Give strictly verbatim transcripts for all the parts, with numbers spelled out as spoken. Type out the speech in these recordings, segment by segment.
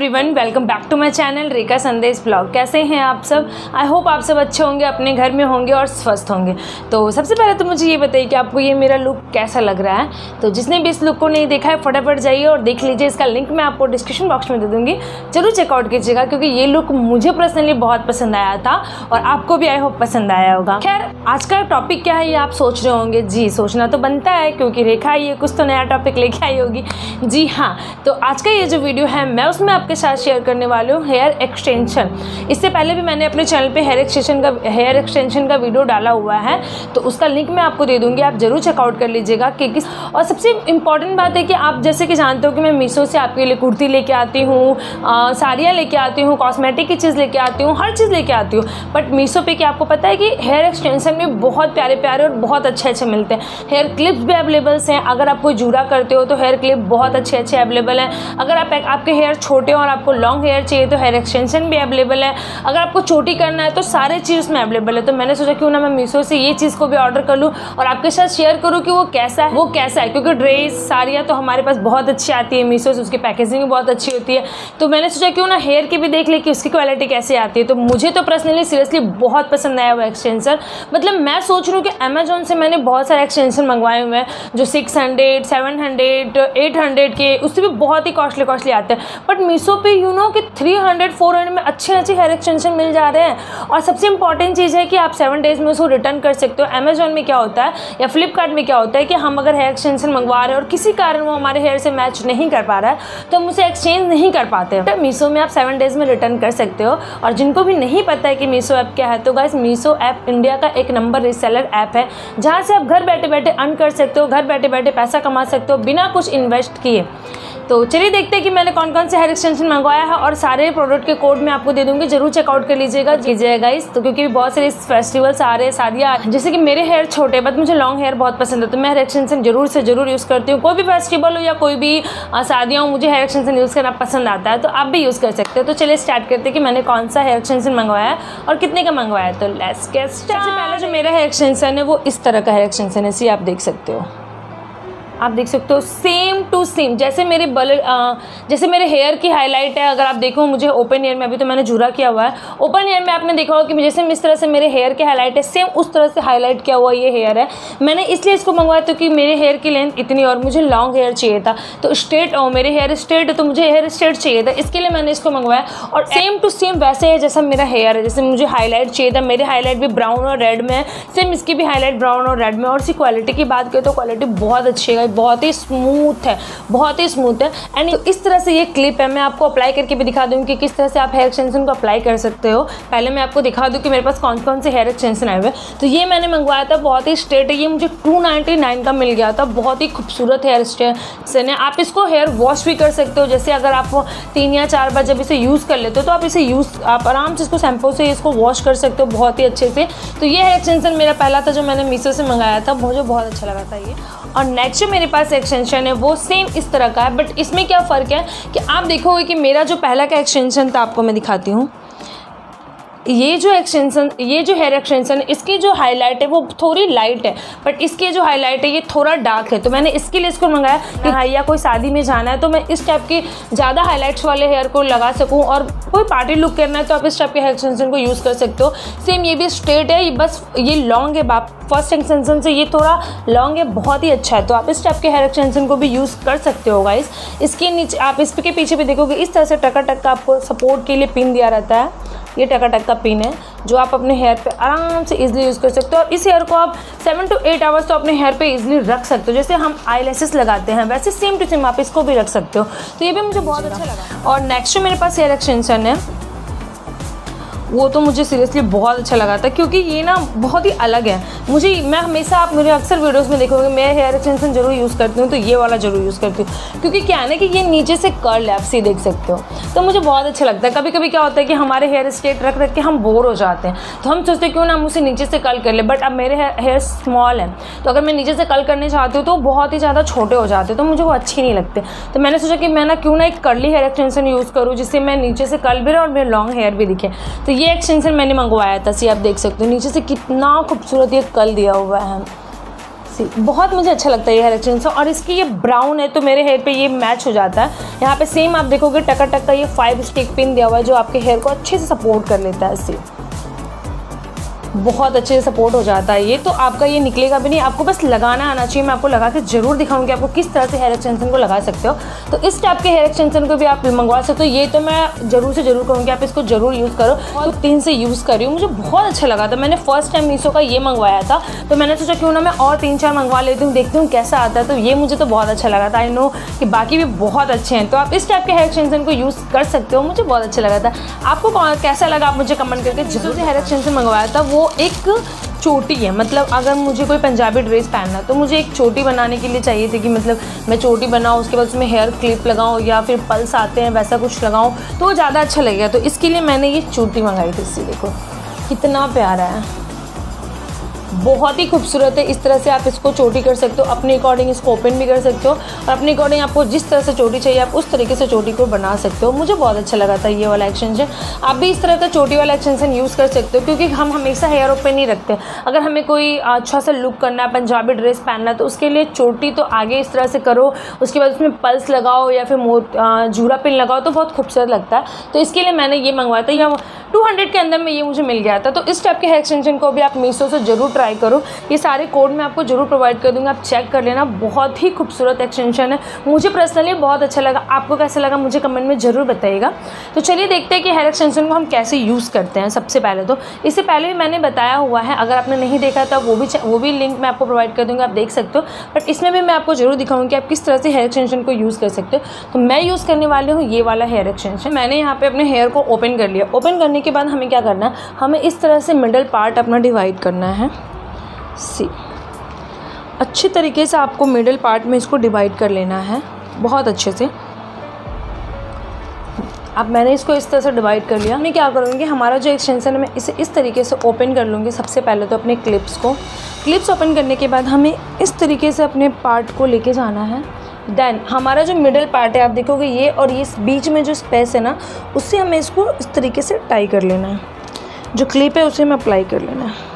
Everyone, welcome back to my channel Rekha Sandesh blog. कैसे हैं आप सब? आई होप आप सब अच्छे होंगे, अपने घर में होंगे और स्वस्थ होंगे। तो सबसे पहले तो मुझे ये बताइए कि आपको ये मेरा लुक कैसा लग रहा है। तो जिसने भी इस लुक को नहीं देखा है फटाफट जाइए और देख लीजिए। इसका लिंक मैं आपको डिस्क्रिप्शन बॉक्स में दे दूँगी, जरूर चेकआउट कीजिएगा क्योंकि ये लुक मुझे पर्सनली बहुत पसंद आया था और आपको भी आई होप पसंद आया होगा। खैर, आज का टॉपिक क्या है ये आप सोच रहे होंगे। जी, सोचना तो बनता है क्योंकि रेखा ये कुछ तो नया टॉपिक लेके आई होगी। जी हाँ, तो आज का ये जो वीडियो है मैं उसमें आपके साथ शेयर करने वाली हूँ हेयर एक्सटेंशन। इससे पहले भी मैंने अपने चैनल पे हेयर एक्सटेंशन का हेयर एक्सटेंशन का वीडियो डाला हुआ है, तो उसका लिंक मैं आपको दे दूँगी, आप जरूर चेकआउट कर लीजिएगा कि किस। और सबसे इम्पॉर्टेंट बात है कि आप जैसे कि जानते हो कि मैं मीशो से आपके लिए कुर्ती लेके आती हूँ, साड़ियाँ लेके आती हूँ, कॉस्मेटिक की चीज़ लेके आती हूँ, हर चीज़ लेके आती हूँ। बट मीशो पर क्या आपको पता है कि हेयर एक्सटेंशन में बहुत प्यारे प्यारे और बहुत अच्छे अच्छे मिलते हैं। हेयर क्लिप्स भी अवेलेबल्स हैं। अगर आप कोई जूड़ा करते हो तो हेयर क्लिप बहुत अच्छे अच्छे अवेलेबल हैं। अगर आप आपके हेयर छोटे और आपको लॉन्ग हेयर चाहिए तो हेयर एक्सटेंशन भी अवेलेबल है। अगर आपको छोटी करना है तो सारे चीज़ उसमें अवेलेबल है। तो मैंने सोचा क्यों ना मैं मीशो से ये चीज़ को भी ऑर्डर कर लूँ और आपके साथ शेयर करूँ कि वो कैसा है वो कैसा है क्योंकि ड्रेस साड़ियाँ तो हमारे पास बहुत अच्छी आती है मीशो से, उसकी पैकेजिंग भी बहुत अच्छी होती है। तो मैंने सोचा क्यों ना हेयर की भी देख ले कि उसकी क्वालिटी कैसी आती है। तो मुझे तो पर्सनली सीरियसली बहुत पसंद आया वो एक्सटेंशन। मतलब मैं सोच रही हूँ कि अमेजोन से मैंने बहुत सारे एक्सटेंशन मंगवाए हुए हैं जो six hundred seven hundred eight hundred के, उससे भी बहुत ही कॉस्टली कॉस्टली आते हैं। बट मीशो पे यू नो कि थ्री हंड्रेड फोर हंड्रेड में अच्छे अच्छे हेयर एक्सटेंशन मिल जा रहे हैं। और सबसे इंपॉर्टेंट चीज़ है कि आप सेवन डेज़ में उसको रिटर्न कर सकते हो। अमेजोन में क्या होता है या फ्लिपकार्ट में क्या होता है कि हम अगर हेयर एक्सटेंशन मंगवा रहे हैं और किसी कारण वो हमारे हेयर से मैच नहीं कर पा रहा है तो हम उसे एक्सचेंज नहीं कर पाते। तो मीशो में आप सेवन डेज़ में रिटर्न कर सकते हो। और जिनको भी नहीं पता है कि मीशो ऐप क्या है, तो गाइस मीशो ऐप इंडिया का एक नंबर रिसेलर ऐप है जहाँ से आप घर बैठे बैठे अर्न कर सकते हो, घर बैठे बैठे पैसा कमा सकते हो बिना कुछ इन्वेस्ट किए। तो चलिए देखते हैं कि मैंने कौन कौन से हेयर एक्सटेंशन मंगवाया है और सारे प्रोडक्ट के कोड मैं आपको दे दूंगी, जरूर चेकआउट कर लीजिएगा कीजिएगा इस। तो क्योंकि बहुत सारे फेस्टिवल्स आ रहे हैं, साड़ियाँ, जैसे कि मेरे हेयर छोटे बट मुझे लॉन्ग हेयर बहुत पसंद है तो मैं हेयर एक्सटेंशन जरूर से जरूर यूज़ करती हूँ। कोई भी फेस्टिवल हो या कोई भी शादियाँ हो मुझे हेयर एक्सटेंशन यूज़ करना पसंद आता है, तो आप भी यूज़ कर सकते हो। तो चलिए स्टार्ट करते हैं कि मैंने कौन सा हेयर एक्सटेंशन मंगवाया और कितने का मंगवाया। तो लेट्स गेट स्टार्ट। सबसे पहला जो मेरा हेयर एक्सटेंशन है वो इस तरह का हेयर एक्सटेंशन है, इसे आप देख सकते हो। आप देख सकते हो सेम टू सेम जैसे मेरे बल आ, जैसे मेरे हेयर की हाईलाइट है। अगर आप देखो मुझे ओपन हेयर में, अभी तो मैंने जूड़ा किया हुआ है, ओपन हेयर में आपने देखा होगा कि जैसे इस तरह से मेरे हेयर की हाईलाइट है सेम उस तरह से हाईलाइट किया हुआ ये हेयर है। मैंने इसलिए इसको मंगवाया क्योंकि मेरे हेयर की लेंथ इतनी और मुझे लॉन्ग हेयर चाहिए था, तो स्ट्रेट और मेरे हेयर स्ट्रेट है तो मुझे हेयर स्ट्रेट चाहिए था, इसके लिए मैंने इसको मंगवाया। और सेम टू सेम वैसे है जैसा मेरा हेयर है, जैसे मुझे हाईलाइट चाहिए था। मेरे हाईलाइट भी ब्राउन और रेड में है, सेम इसकी भी हाईलाइट ब्राउन और रेड में। और इसकी क्वालिटी की बात करें तो क्वालिटी बहुत अच्छी है, बहुत ही स्मूथ है, बहुत ही स्मूथ है। एंड तो इस तरह से ये क्लिप है, मैं आपको अप्लाई करके भी दिखा दूँ कि किस तरह से आप हेयर एक्सटेंशन को अप्लाई कर सकते हो। पहले मैं आपको दिखा दूँ कि मेरे पास कौन कौन से हेयर एक्सटेंशन आए हुए। तो ये मैंने मंगवाया था, बहुत ही स्ट्रेट है, ये मुझे टू नाइन्टी नाइन का मिल गया था। बहुत ही खूबसूरत हेयर एक्सटेंशन है। आप इसको हेयर वॉश भी कर सकते हो, जैसे अगर आप तीन या चार बार जब इसे यूज़ कर लेते हो तो आप इसे यूज़ आप आराम से इसको शैम्पू से इसको वॉश कर सकते हो बहुत ही अच्छे से। तो ये हेयर एक्सटेंशन मेरा पहला था जो मैंने मीशो से मंगाया था, मुझे बहुत अच्छा लगा था ये। और नेक्स्ट मेरे पास एक्सटेंशन है वो सेम इस तरह का है, बट इसमें क्या फ़र्क है कि आप देखोगे कि मेरा जो पहला का एक्सटेंशन था, आपको मैं दिखाती हूँ, ये जो एक्सटेंशन ये जो हेयर एक्सटेंशन इसकी जो हाईलाइट है वो थोड़ी लाइट है, बट इसकी जो हाईलाइट है ये थोड़ा डार्क है। तो मैंने इसके लिए इसको मंगाया कि हाँ या कोई शादी में जाना है तो मैं इस टाइप के ज़्यादा हाईलाइट्स वाले हेयर को लगा सकूँ, और कोई पार्टी लुक करना है तो आप इस टाइप के हेयर एक्सटेंशन को यूज़ कर सकते हो। सेम ये भी स्ट्रेट है, ये बस ये लॉन्ग है, बाप फर्स्ट एक्सटेंशन से ये थोड़ा लॉन्ग है, बहुत ही अच्छा है। तो आप इस टाइप के हेयर एक्सटेंशन को भी यूज़ कर सकते हो गाइस। इसके नीचे आप इसके पीछे भी देखोगे इस तरह से टका टक का आपको सपोर्ट के लिए पिन दिया रहता है, ये टका टक का पिन है जो आप अपने हेयर पे आराम से इजीली यूज़ कर सकते हो। और इस हेयर को आप सेवन टू एट आवर्स तो अपने हेयर पे इजीली रख सकते हो, जैसे हम आईलैशेस लगाते हैं वैसे सेम टू सेम आप इसको भी रख सकते हो। तो ये भी मुझे बहुत अच्छा लगा। और नेक्स्ट मेरे पास हेयर एक्सटेंशन है वो तो मुझे सीरियसली बहुत अच्छा लगा था क्योंकि ये ना बहुत ही अलग है। मुझे मैं हमेशा आप मेरे अक्सर वीडियोस में देखोगे मैं हेयर एक्सटेंशन जरूर यूज़ करती हूँ, तो ये वाला जरूर यूज़ करती हूँ क्योंकि क्या है ना कि ये नीचे से कर्ल है, आप सी देख सकते हो, तो मुझे बहुत अच्छा लगता है। कभी कभी क्या होता है कि हमारे हेयर स्ट्रेट रख रख के हम बोर हो जाते हैं तो हम सोचते हैं क्यों ना हम उसे नीचे से कर्ल कर ले, बट अब मेरे हेयर स्मॉल है तो अगर मैं नीचे से कर्ल करने चाहती हूँ तो बहुत ही ज़्यादा छोटे हो जाते तो मुझे वो अच्छे नहीं लगते। तो मैंने सोचा कि मैं ना क्यों ना एक कर्ली हेयर एक्सटेंशन यूज़ करूँ जिससे मैं नीचे से कर्ल भी रहा और मेरे लॉन्ग हेयर भी दिखे। तो ये एक्सटेंशन मैंने मंगवाया था, सी आप देख सकते हो नीचे से कितना खूबसूरत ये कर्ल दिया हुआ है, अस्सी। बहुत मुझे अच्छा लगता है ये हेयर एक्सटेंशन, और इसकी ये ब्राउन है तो मेरे हेयर पे ये मैच हो जाता है। यहाँ पे सेम आप देखोगे टका टक का ये फाइव स्टिक पिन दिया हुआ है जो आपके हेयर को अच्छे से सपोर्ट कर लेता है। अस्सी बहुत अच्छे से सपोर्ट हो जाता है ये, तो आपका ये निकलेगा भी नहीं, आपको बस लगाना आना चाहिए। मैं आपको लगा के जरूर दिखाऊंगी आपको किस तरह से हेयर एक्सटेंशन को लगा सकते हो। तो इस टाइप के हेयर एक्सटेंशन को भी आप मंगवा सकते हो। ये तो मैं ज़रूर से ज़रूर कहूँगी आप इसको ज़रूर यूज़ करो। और तीन से यूज़ कर रही हूँ, मुझे बहुत अच्छा लगा था। मैंने फर्स्ट टाइम मीशो का ये मंगवाया था, तो मैंने सोचा क्यों ना मैं और तीन चार मंगवा लेती हूँ, देखती हूँ कैसा आता है। तो ये मुझे तो बहुत अच्छा लगा था। आई नो कि बाकी भी बहुत अच्छे हैं, तो आप इस टाइप के हेयर एक्सटेंशन को यूज़ कर सकते हो। मुझे बहुत अच्छा लगा था। आपको कैसा लगा आप मुझे कमेंट करके। जिससे हेयर एक्सटेंशन मंगवाया था वो एक चोटी है, मतलब अगर मुझे कोई पंजाबी ड्रेस पहनना तो मुझे एक चोटी बनाने के लिए चाहिए थी कि मतलब मैं चोटी बनाऊँ, उसके बाद उसमें हेयर क्लिप लगाऊँ या फिर पल्स आते हैं वैसा कुछ लगाऊँ तो वो ज़्यादा अच्छा लगेगा। तो इसके लिए मैंने ये चोटी मंगाई थी। इससे देखो कितना प्यारा है, बहुत ही खूबसूरत है। इस तरह से आप इसको चोटी कर सकते हो, अपने अकॉर्डिंग इसको ओपन भी कर सकते हो, और अपने अकॉर्डिंग आपको जिस तरह से चोटी चाहिए आप उस तरीके से चोटी को बना सकते हो। मुझे बहुत अच्छा लगा था ये वाला एक्सटेंशन। आप भी इस तरह का चोटी वाला एक्सटेंशन यूज़ कर सकते हो, क्योंकि हम हमेशा हेयर ओपन नहीं रखते। अगर हमें कोई अच्छा सा लुक करना है, पंजाबी ड्रेस पहनना है, तो उसके लिए चोटी तो आगे इस तरह से करो, उसके बाद उसमें पल्स लगाओ या फिर मोत जूरा पिन लगाओ तो बहुत खूबसूरत लगता है। तो इसके लिए मैंने ये मंगवाया था। या टू हंड्रेड के अंदर में ये मुझे मिल गया था। तो इस टाइप के हेयर एक्सटेंशन को भी आप मीशो से ज़रूर ट्राई करो। ये सारे कोड मैं आपको जरूर प्रोवाइड कर दूँगी, आप चेक कर लेना। बहुत ही खूबसूरत एक्सटेंशन है, मुझे पर्सनली बहुत अच्छा लगा। आपको कैसा लगा मुझे कमेंट में ज़रूर बताइएगा। तो चलिए देखते हैं कि हेयर एक्सटेंशन को हम कैसे यूज़ करते हैं। सबसे पहले तो इससे पहले भी मैंने बताया हुआ है, अगर आपने नहीं देखा था वो भी वो भी लिंक मैं आपको प्रोवाइड कर दूँगी, आप देख सकते हो। बट इसमें भी मैं आपको जरूर दिखाऊँगी कि आप किस तरह से हेयर एक्सटेंशन को यूज़ कर सकते हो। तो मैं यूज़ करने वाली हूँ ये वाला हेयर एक्सटेंशन। मैंने यहाँ पर अपने हेयर को ओपन कर लिया। ओपन करने के बाद हमें क्या करना है, हमें इस तरह से मिडल पार्ट अपना डिवाइड करना है। सी अच्छे तरीके से आपको मिडिल पार्ट में इसको डिवाइड कर लेना है, बहुत अच्छे से। अब मैंने इसको इस तरह से डिवाइड कर लिया। मैं क्या करूँगी, हमारा जो एक्सटेंशन है मैं इसे इस तरीके से ओपन कर लूँगी। सबसे पहले तो अपने क्लिप्स को, क्लिप्स ओपन करने के बाद हमें इस तरीके से अपने पार्ट को लेके जाना है। देन हमारा जो मिडिल पार्ट है आप देखोगे ये, और ये बीच में जो स्पेस है ना उससे हमें इसको इस तरीके से टाई कर लेना है। जो क्लिप है उसे हमें अप्लाई कर लेना है।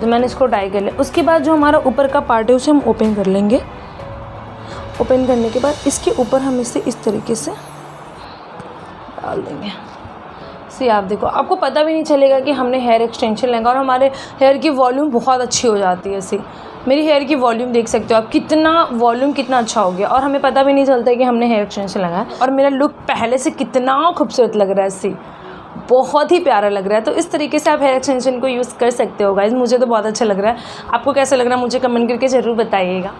तो मैंने इसको टाई कर लिया। उसके बाद जो हमारा ऊपर का पार्ट है उसे हम ओपन कर लेंगे। ओपन करने के बाद इसके ऊपर हम इसे इस तरीके से डाल देंगे। सी आप देखो, आपको पता भी नहीं चलेगा कि हमने हेयर एक्सटेंशन लगा, और हमारे हेयर की वॉल्यूम बहुत अच्छी हो जाती है। ऐसी मेरी हेयर की वॉल्यूम देख सकते हो आप, कितना वॉल्यूम कितना अच्छा हो गया, और हमें पता भी नहीं चलता है कि हमने हेयर एक्सटेंशन लगाया। और मेरा लुक पहले से कितना खूबसूरत लग रहा है, ऐसी बहुत ही प्यारा लग रहा है। तो इस तरीके से आप हेयर एक्सटेंशन को यूज़ कर सकते हो गाइज। मुझे तो बहुत अच्छा लग रहा है, आपको कैसा लग रहा है मुझे कमेंट करके ज़रूर बताइएगा।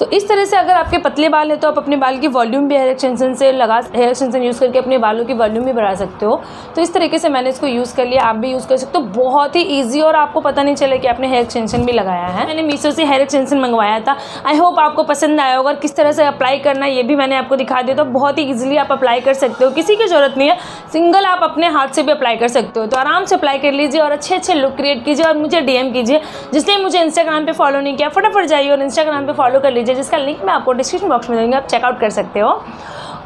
तो इस तरह से अगर आपके पतले बाल हैं तो आप अपने बाल की वॉल्यूम भी हेयर एक्सटेंशन से लगा हेयर एक्सटेंशन यूज़ करके अपने बालों की वॉल्यूम भी बढ़ा सकते हो। तो इस तरीके से मैंने इसको यूज़ कर लिया, आप भी यूज़ कर सकते हो। बहुत ही ईजी, और आपको पता नहीं चले कि आपने हेयर एक्सटेंशन भी लगाया है। मैंने मीशो से हेयर एक्सटेंशन मंगवाया था। आई होप आपको पसंद आया होगा। किस तरह से अप्लाई करना ये भी मैंने आपको दिखा दिया, तो बहुत ही ईजिली आप अप्लाई कर सकते हो। किसी की ज़रूरत नहीं है, सिंगल आप अपने हाथ से भी अप्लाई कर सकते हो। तो आराम से अप्लाई कर लीजिए और अच्छे अच्छे लुक क्रिएट कीजिए, और मुझे डी एम कीजिए। जिसने मुझे इंस्टाग्राम पर फॉलो नहीं किया फटाफट जाइए और इंस्टाग्राम पर फॉलो कर लीजिए, जिसका लिंक मैं आपको डिस्क्रिप्शन बॉक्स में दूंगी, आप चेकआउट कर सकते हो।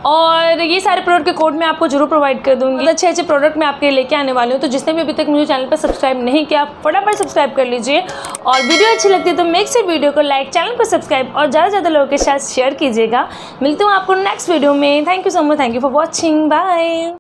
और ये सारे प्रोडक्ट के कोड मैं आपको जरूर प्रोवाइड कर दूंगी। अच्छे अच्छे प्रोडक्ट मैं आपके लेके आने वाली हूँ। तो जिसने भी अभी तक मुझे चैनल पर सब्सक्राइब नहीं किया फटाफट सब्सक्राइब कर लीजिए, और वीडियो अच्छी लगती है तो मेक श्योर वीडियो को लाइक, चैनल को सब्सक्राइब और ज़्यादा से ज़्यादा लोगों के साथ शेयर कीजिएगा। मिलती हूँ आपको नेक्स्ट वीडियो में। Thank you so much, thank you for watching, bye.